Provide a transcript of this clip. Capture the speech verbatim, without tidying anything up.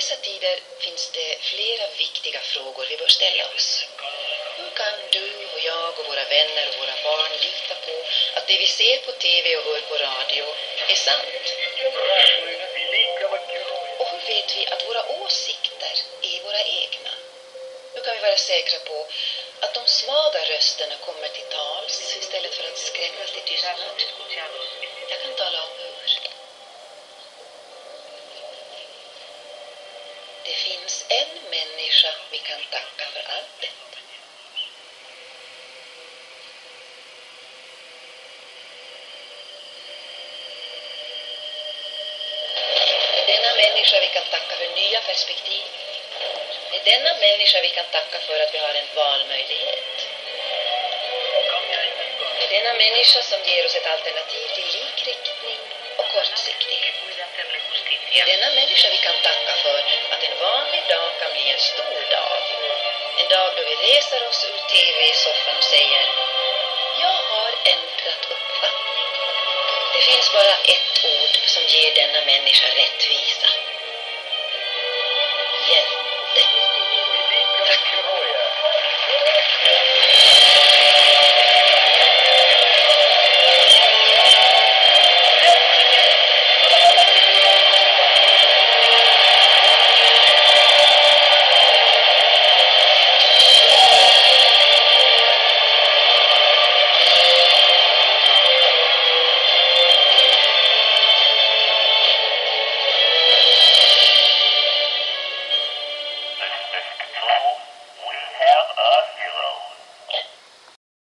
dessa tider finns det flera viktiga frågor vi bör ställa oss. Hur kan du och jag och våra vänner och våra barn lita på att det vi ser på T V och hör på radio är sant? Och hur vet vi att våra åsikter är våra egna? Nu kan vi vara säkra på att de svaga rösterna kommer till tals istället för att skrämmas till tystnad. Jag kan tala om hur. Det finns en människa vi kan tacka för allt detta. Det är denna människa vi kan tacka för nya perspektiv. Det är denna människa vi kan tacka för att vi har en valmöjlighet. Det är denna människa som ger oss ett alternativ till likriktning och kortsiktighet. Det är denna människa vi kan tacka för att en vanlig dag kan bli en stor dag. En dag då vi reser oss ur T V-soffan och säger: jag har ändrat uppfattning. Det finns bara ett ord som ger denna människa rättvisa. Hjälp.